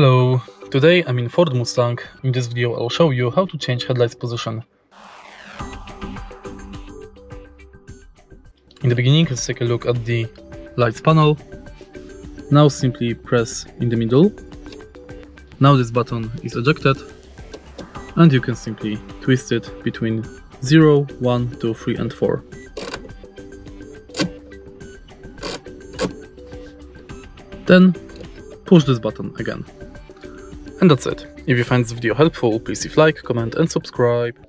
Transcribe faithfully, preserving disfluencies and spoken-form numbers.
Hello, today I'm in Ford Mustang. In this video I'll show you how to change headlights position. In the beginning, let's take a look at the lights panel. Now simply press in the middle. Now this button is ejected and you can simply twist it between zero, one, two, three and four. Then push this button again. And that's it. If you find this video helpful, please leave a like, comment and subscribe.